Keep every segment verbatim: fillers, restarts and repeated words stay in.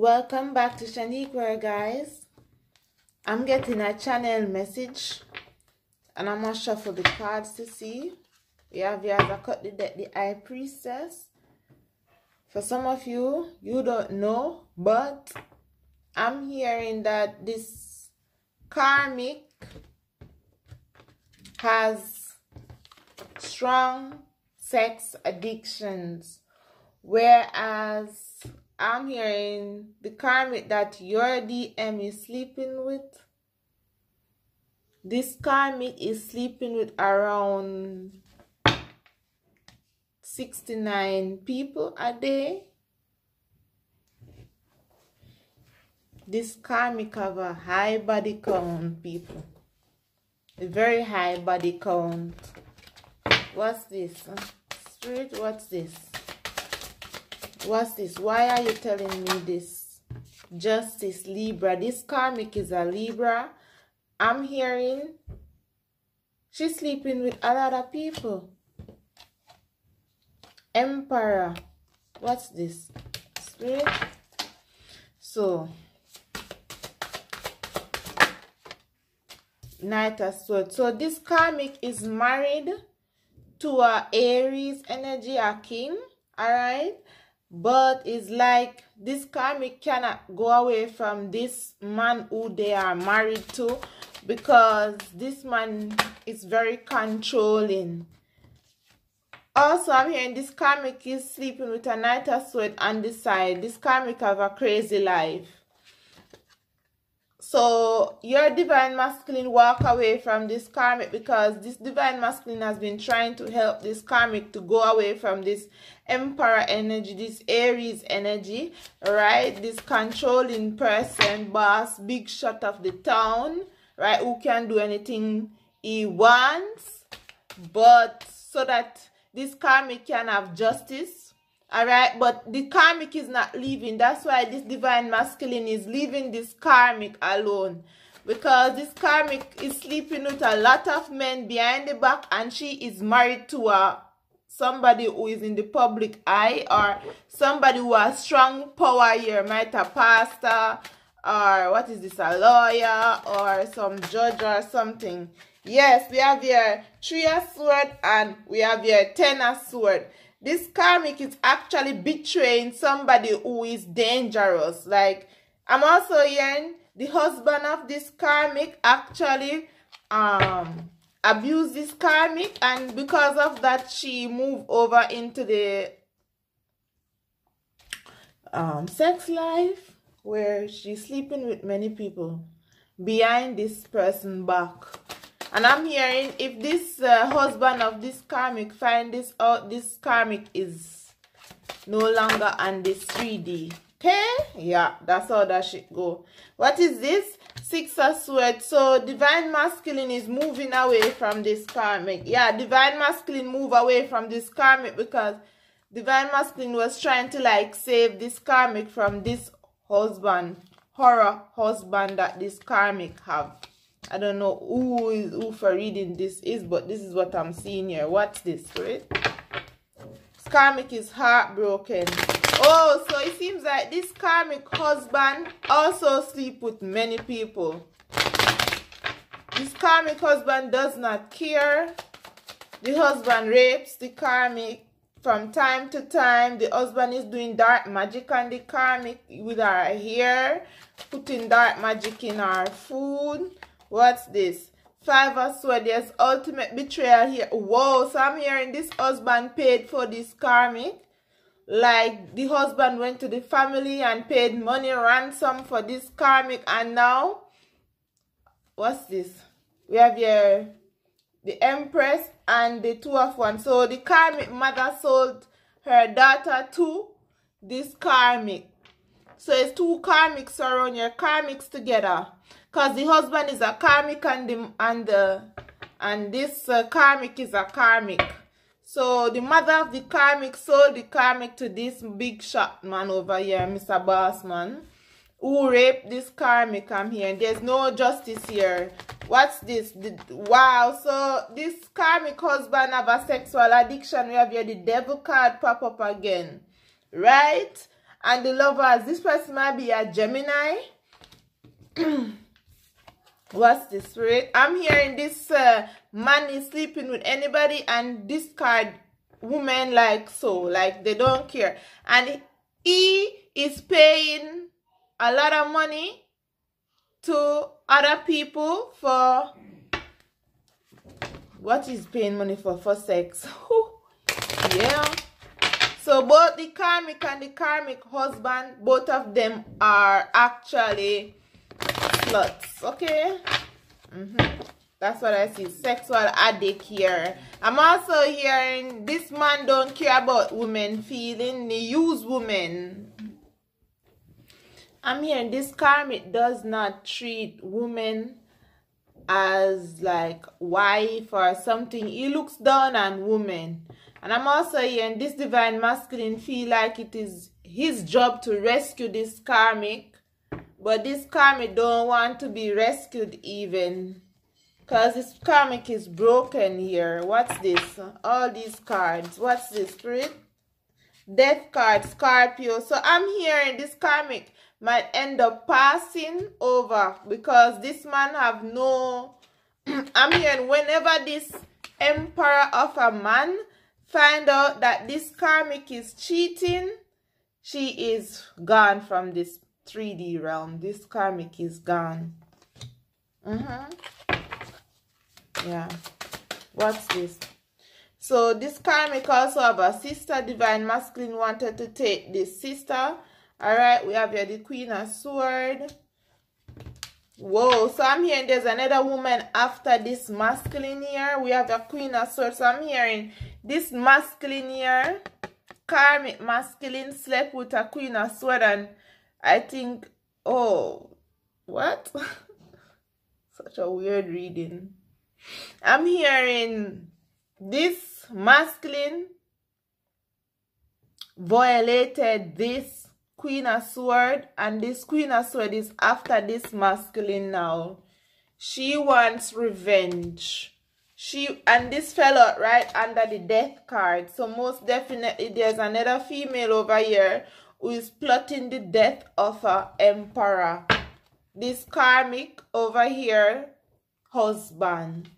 Welcome back to Shaniqua, guys. I'm getting a channel message and I'm gonna shuffle the cards to see. We have you have cut the deck, the High Priestess. For some of you, you don't know, but I'm hearing that this karmic has strong sex addictions, whereas I'm hearing the karmic that your D M is sleeping with, this karmic is sleeping with around sixty-nine people a day. This karmic have a high body count, people. A very high body count. What's this? Spirit, what's this? What's this? Why are you telling me this? Justice, Libra. This karmic is a Libra. I'm hearing she's sleeping with a lot of people. Emperor. What's this? Spirit. So, Knight of Swords. So this karmic is married to a Aries energy, a king. Alright. But it's like this karmic cannot go away from this man who they are married to, because this man is very controlling. Also, I'm hearing this karmic is sleeping with a Knight of Swords on the side. This karmic have a crazy life. So your divine masculine walk away from this karmic, because this divine masculine has been trying to help this karmic to go away from this emperor energy, this Aries energy, right? This controlling person, boss, big shot of the town, right? Who can do anything he wants, but so that this karmic can have justice. Alright, but the karmic is not leaving. That's why this divine masculine is leaving this karmic alone, because this karmic is sleeping with a lot of men behind the back, and she is married to a somebody who is in the public eye, or somebody who has strong power here, might a pastor, or what is this, a lawyer, or some judge or something. Yes, we have here Three of Swords and we have here Ten of Swords. This karmic is actually betraying somebody who is dangerous. Like, I'm also hearing the husband of this karmic actually um, abused this karmic, and because of that, she moved over into the um, sex life where she's sleeping with many people behind this person's back. And I'm hearing if this uh, husband of this karmic find this out, this karmic is no longer on this three D. Okay? Yeah, that's how that shit go. What is this? Six of Swords. So, divine masculine is moving away from this karmic. Yeah, divine masculine move away from this karmic, because divine masculine was trying to, like, save this karmic from this husband. Horror husband that this karmic have. I don't know who is who for reading this is, but this is what I'm seeing here. What's this, right? This karmic is heartbroken. Oh, so it seems like this karmic husband also sleep with many people. This karmic husband does not care. The husband rapes the karmic from time to time. The husband is doing dark magic on the karmic with her hair, putting dark magic in her food. What's this? Five of Swords. There's ultimate betrayal here. Whoa, so I'm hearing this husband paid for this karmic. Like, the husband went to the family and paid money ransom for this karmic, and now, what's this? We have here the Empress and the Two of Wands. So the karmic mother sold her daughter to this karmic. So it's two karmics around your karmics together. Because the husband is a karmic and the, and, the, and this uh, karmic is a karmic. So the mother of the karmic sold the karmic to this big shot man over here, Mister Bossman, who raped this karmic. I'm here. There's no justice here. What's this? The, wow. So this karmic husband have a sexual addiction. We have here the devil card pop up again. Right? And the Lovers, this person might be a Gemini. What's the Spirit? I'm hearing this uh, man is sleeping with anybody and discard women like so. Like they don't care. And he is paying a lot of money to other people for... What is paying money for? For sex. Yeah. So both the karmic and the karmic husband, both of them are actually... Lots, okay. Mm-hmm. That's what I see. Sexual addict here. I'm also hearing this man don't care about women feeling. He use women. I'm hearing this karmic does not treat women as like wife or something. He looks down on women. And I'm also hearing this divine masculine feel like it is his job to rescue this karmic. But this karmic don't want to be rescued even. Because this karmic is broken here. What's this? All these cards. What's this, Spirit? Death card, Scorpio. So I'm hearing this karmic might end up passing over. Because this man have no... I'm hearing whenever this emperor of a man find out that this karmic is cheating, she is gone from this three D realm. This karmic is gone. Mm-hmm. Yeah. What's this? So this karmic also have a sister. Divine masculine wanted to take this sister. Alright, we have here the Queen of Swords. Whoa, so I'm hearing there's another woman after this masculine here. We have the Queen of Swords. So I'm hearing this masculine here. Karmic masculine slept with a Queen of Swords and I think, oh, what? Such a weird reading. I'm hearing this masculine violated this Queen of Swords, and this Queen of Swords is after this masculine now. She wants revenge. She and this fellow right under the death card. So most definitely there's another female over here who is plotting the death of an emperor. This karmic over here, husband.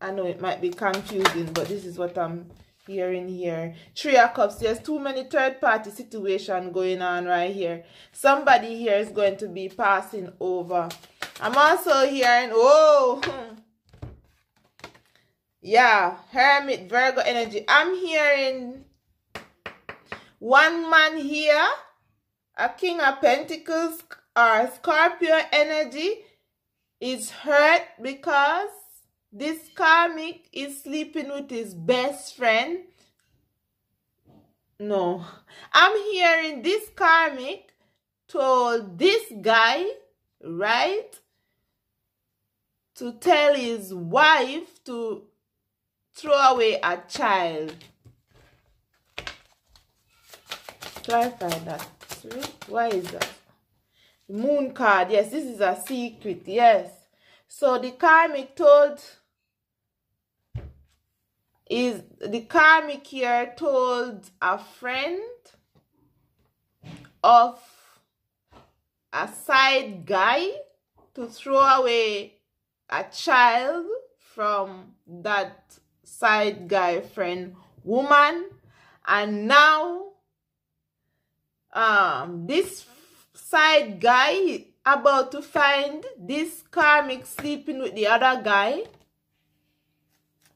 I know it might be confusing, but this is what I'm hearing here. Three of Cups. There's too many third-party situation going on right here. Somebody here is going to be passing over. I'm also hearing, oh, yeah, Hermit, Virgo energy. I'm hearing... One man here, a King of Pentacles or Scorpio energy, is hurt because this karmic is sleeping with his best friend. No, I'm hearing this karmic told this guy, right, to tell his wife to throw away a child. Clarify that. Why is that? Moon card. Yes, this is a secret. Yes. So the karmic told is the karmic here told a friend of a side guy to throw away a child from that side guy friend woman, and now um this side guy about to find this karmic sleeping with the other guy.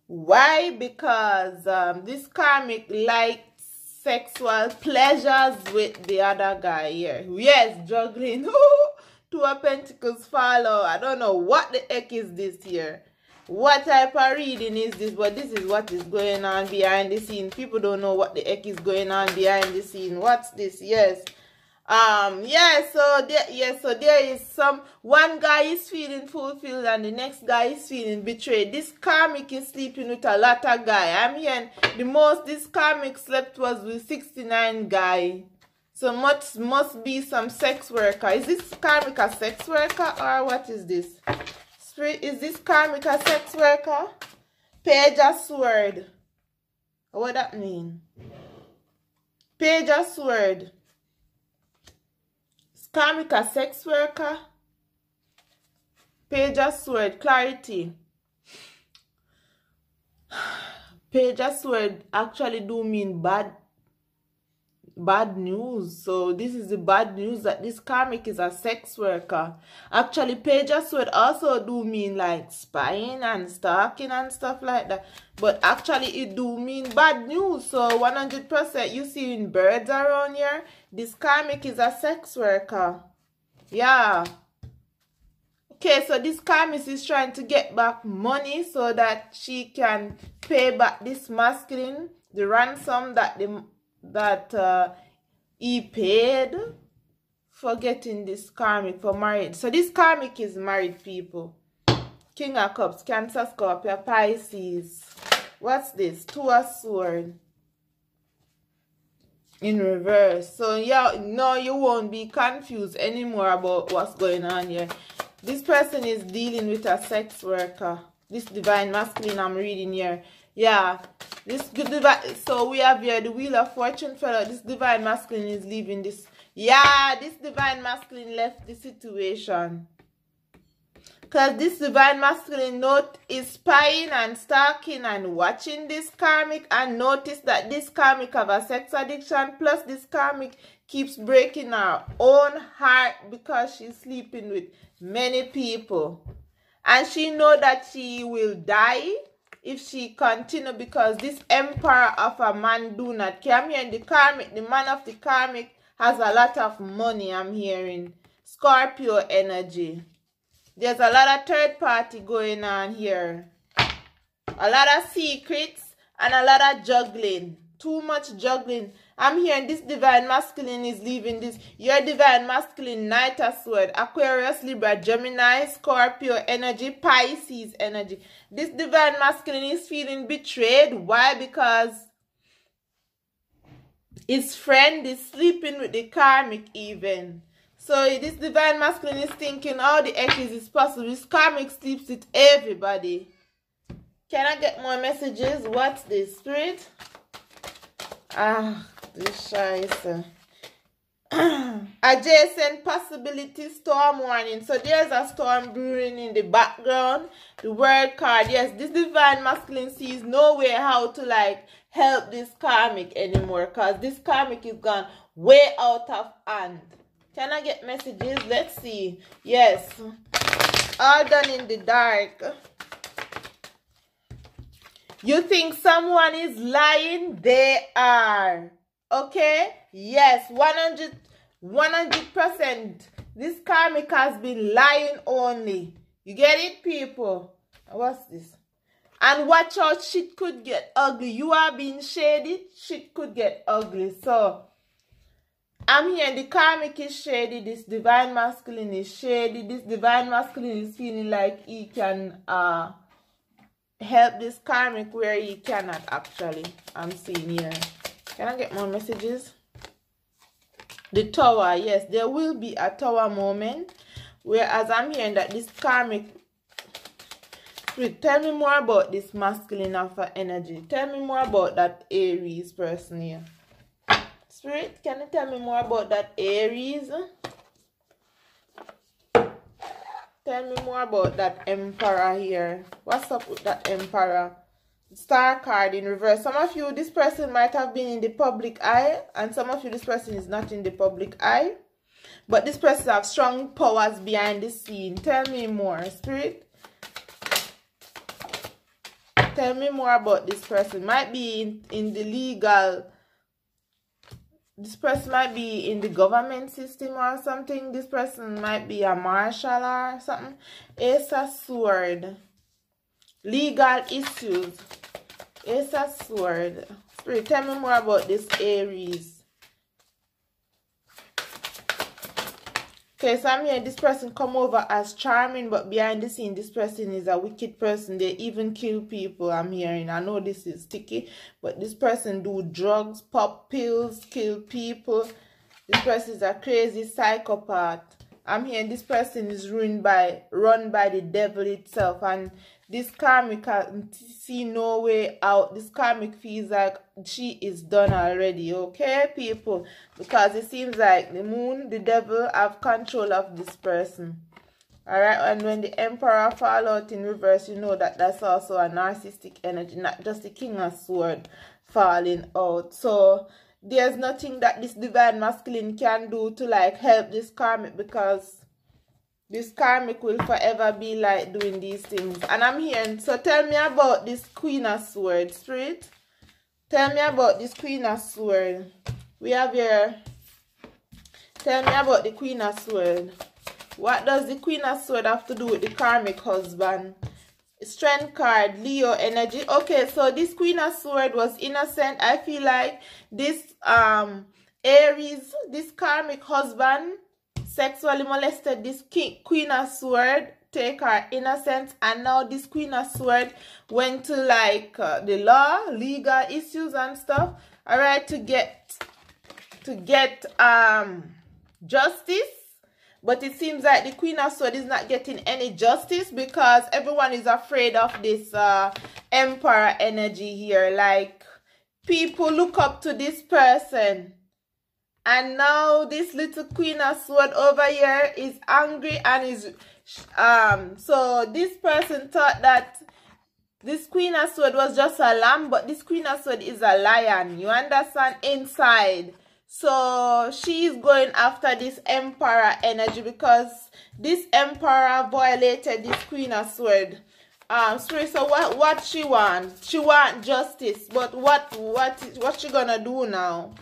Why? Because um this karmic likes sexual pleasures with the other guy here. Yes, juggling. Two of Pentacles follow. I don't know what the heck is this here. What type of reading is this? But this is what is going on behind the scene. People don't know what the heck is going on behind the scene. What's this? Yes. Um, yeah, so there yeah, so there is some one guy is feeling fulfilled and the next guy is feeling betrayed. This karmic is sleeping with a lot of guy. I'm hearing the most this karmic slept was with sixty-nine guy. So much must be some sex worker. Is this karmic a sex worker or what is this? Is this karmic a sex worker? Page of Sword. What that mean? Page of Sword. Karmica sex worker. Page of Swords, clarity. Page of Swords actually do mean bad bad news. So this is the bad news, that this karmic is a sex worker. Actually, Page of Swords also do mean like spying and stalking and stuff like that, but actually it do mean bad news. So one hundred percent you see in birds around here, this karmic is a sex worker. Yeah. Okay, so this karmic is trying to get back money so that she can pay back this masculine, the ransom that the that uh, he paid for getting this karmic for marriage. So this karmic is married, people. King of Cups, Cancer, Scorpio, Pisces. What's this? Two of Swords in reverse. So yeah, no, you won't be confused anymore about what's going on here. This person is dealing with a sex worker. This divine masculine I'm reading here. Yeah. This good divine. So we have here the Wheel of Fortune fellow. This divine masculine is leaving this. Yeah, this divine masculine left the situation. Because this divine masculine note is spying and stalking and watching this karmic, and notice that this karmic have a sex addiction. Plus this karmic keeps breaking her own heart because she's sleeping with many people, and she know that she will die if she continue, because this emperor of a man do not care. I'm hearing the karmic, the man of the karmic has a lot of money. I'm hearing Scorpio energy. There's a lot of third party going on here, a lot of secrets and a lot of juggling, too much juggling. I'm hearing this divine masculine is leaving this. Your divine masculine, Knight of Swords, Aquarius, Libra, Gemini, Scorpio energy, Pisces energy. This divine masculine is feeling betrayed. Why? Because his friend is sleeping with the karmic even. So this divine masculine is thinking, how the heck is this possible? This karmic sleeps with everybody. Can I get more messages? What's this, Spirit? Ah, this scheiße. Adjacent possibility, storm warning. So there's a storm brewing in the background. The World card. Yes, this divine masculine sees no way how to like help this karmic anymore, because this karmic is gone way out of hand. Can I get messages? Let's see. Yes. All done in the dark. You think someone is lying? They are. Okay? Yes, one hundred percent. This karmic has been lying only. You get it, people? What's this? And watch out, shit could get ugly. You are being shaded, shit could get ugly. So, I'm here. The karmic is shady. This divine masculine is shady. This divine masculine is feeling like he can... uh. help this karmic where he cannot. Actually, I'm seeing here. Can I get more messages? The Tower. Yes, there will be a tower moment. Whereas I'm hearing that this karmic... Tell me more about this masculine alpha energy. Tell me more about that Aries person here. Spirit, can you tell me more about that Aries? Tell me more about that emperor here. What's up with that emperor? Star card in reverse. Some of you, this person might have been in the public eye, and some of you, this person is not in the public eye. But this person have strong powers behind the scene. Tell me more, Spirit. Tell me more about this person. Might be in, in the legal... This person might be in the government system or something. This person might be a marshal or something. Ace of Swords. Legal issues. Ace of Swords. Spirit, tell me more about this Aries. Okay, so I'm hearing this person come over as charming, but behind the scene, this person is a wicked person. They even kill people, I'm hearing. I know this is sticky, but this person do drugs, pop pills, kill people. This person is a crazy psychopath. I'm hearing this person is ruined by, run by the devil itself. And This karmic can see no way out. This karmic feels like she is done already, okay, people? Because it seems like the moon, the devil, have control of this person. Alright, and when the emperor fall out in reverse, you know that that's also a narcissistic energy, not just the king of sword falling out. So there's nothing that this divine masculine can do to like help this karmic, because this karmic will forever be like doing these things. And I'm hearing, so tell me about this Queen of Swords, Spirit. Tell me about this Queen of Swords. We have here, tell me about the Queen of Swords. What does the Queen of Swords have to do with the karmic husband? Strength card, Leo energy. Okay, so this Queen of Swords was innocent. I feel like this um Aries, this karmic husband, sexually molested this king, Queen of Sword, take her innocence, and now this Queen of Sword went to like uh, the law, legal issues and stuff, all right, to get to get um justice. But it seems like the Queen of Sword is not getting any justice because everyone is afraid of this uh emperor energy here. Like, people look up to this person. And now this little Queen of Swords over here is angry and is um so this person thought that this Queen of Swords was just a lamb, but this Queen of Swords is a lion, you understand, inside. So she is going after this emperor energy because this emperor violated this Queen of Swords. Um, sorry, so what what she wants? She wants justice, but what what what she gonna do now?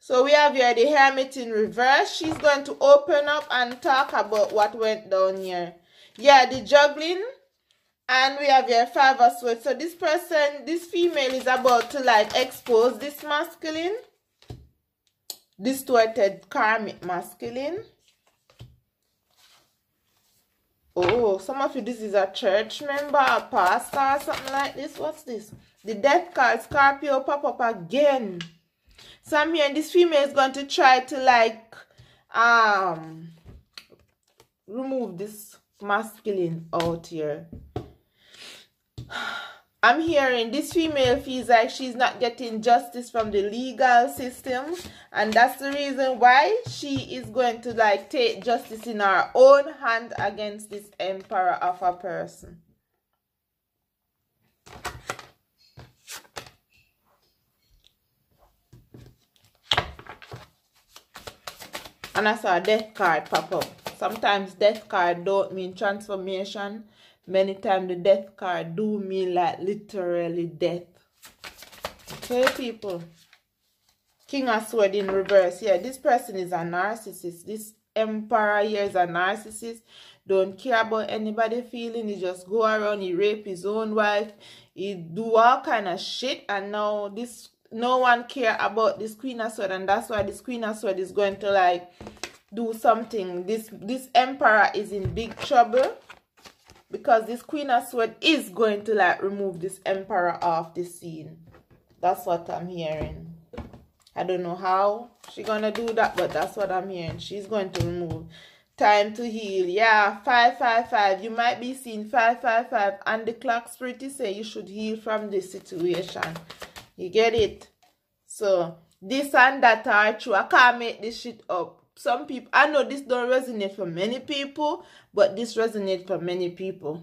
So we have here the Hermit in reverse. She's going to open up and talk about what went down here. Yeah, the juggling. And we have here Five of Swords. So this person, this female is about to like expose this masculine. Distorted karmic masculine. Oh, some of you, this is a church member, a pastor or something like this. What's this? The Death card, Scorpio, pop up again. So I'm hearing this female is going to try to like um remove this masculine out here. I'm hearing this female feels like she's not getting justice from the legal system, and that's the reason why she is going to like take justice in her own hand against this emperor of a person. And I saw a death card pop up. Sometimes death card don't mean transformation. Many times the death card do mean like literally death. Okay, people. King of Swords in reverse. Yeah, this person is a narcissist. This emperor here is a narcissist. Don't care about anybody feeling. He just go around. He rape his own wife. He do all kind of shit. And now this... no one care about this Queen of Swords, and that's why this Queen of Swords is going to like do something. This this emperor is in big trouble because this Queen of Swords is going to like remove this emperor off the scene. That's what I'm hearing. I don't know how she's gonna do that, but that's what I'm hearing. She's going to remove. Time to heal. Yeah, five five five. You might be seeing five five five, and the clock spirit is say you should heal from this situation. You get it? So this and that are true. I can't make this shit up. Some people, I know this don't resonate for many people, but this resonates for many people.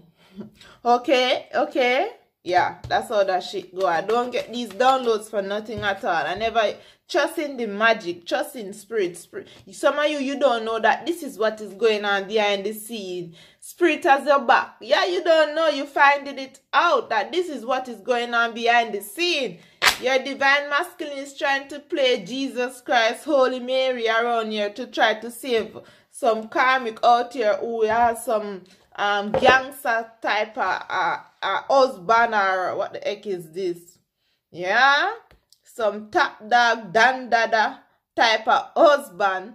Okay, okay. Yeah, that's how that shit go. I don't get these downloads for nothing at all. I never trust in the magic, trust in spirit. Spirit. Some of you, you don't know that this is what is going on behind the scene. Spirit has your back. Yeah, you don't know. You finding it out that this is what is going on behind the scene. Your divine masculine is trying to play Jesus Christ, Holy Mary around here to try to save some karmic out here who has some um, gangster type of uh, uh, husband or what the heck is this? Yeah? Some top dog, dandada type of husband.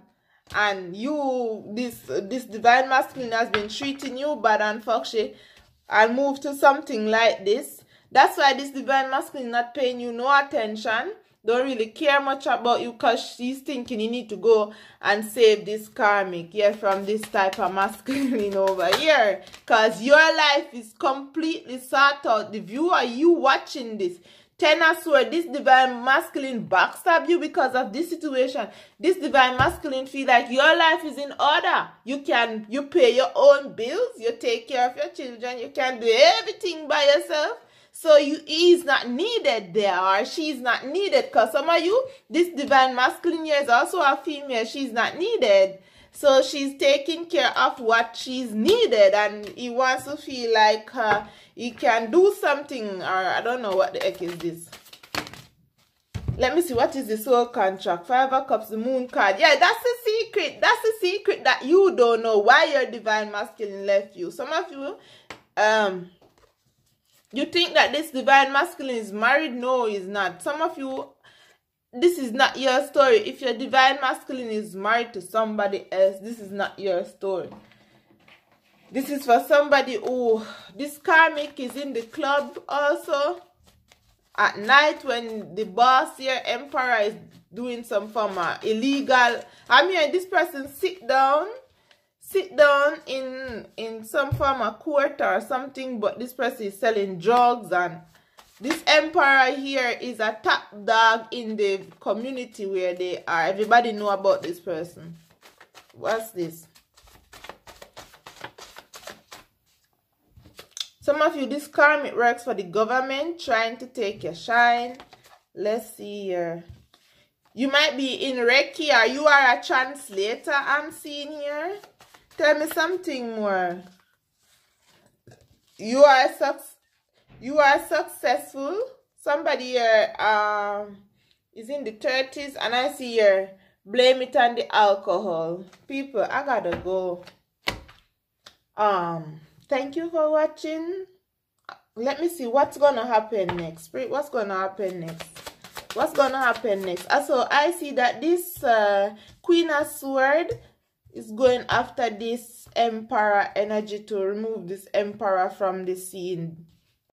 And you, this uh, this divine masculine has been treating you bad and fuck shit and move to something like this. That's why this divine masculine is not paying you no attention. don't really care much about you, because she's thinking you need to go and save this karmic, yeah, from this type of masculine over here, because your life is completely sort out. The viewer, you watching this, ten, I swear, this divine masculine backstab you because of this situation. This divine masculine feel like your life is in order. You can, you pay your own bills, you take care of your children, you can do everything by yourself. So you, he's not needed there, or she's not needed, because some of you, this divine masculine here is also a female, she's not needed. So she's taking care of what she's needed, and he wants to feel like uh, he can do something, or I don't know what the heck is this. Let me see, what is the soul contract? Five of Cups, the Moon card. Yeah, that's the secret. That's the secret that you don't know, why your divine masculine left you. Some of you, um, you think that this divine masculine is married. No, he's not. Some of you, this is not your story. If your divine masculine is married to somebody else, this is not your story. This is for somebody who, this karmic is in the club also. At night when the boss here, emperor, is doing some form of illegal. I'm hearing this person sit down, sit down in, in some form of court or something, but this person is selling drugs, and this emperor here is a top dog in the community where they are. Everybody know about this person. What's this? Some of you, this karmic works for the government, trying to take your shine. Let's see here. You might be in Reiki, or you are a translator, I'm seeing here. Tell me something more. You are a success. You are successful. Somebody here um, is in the thirties, and I see here, blame it on the alcohol. People, I gotta go. Um, thank you for watching. Let me see what's gonna happen next. What's gonna happen next? What's gonna happen next? Also, I see that this uh, Queen of Swords is going after this Emperor energy to remove this Emperor from the scene.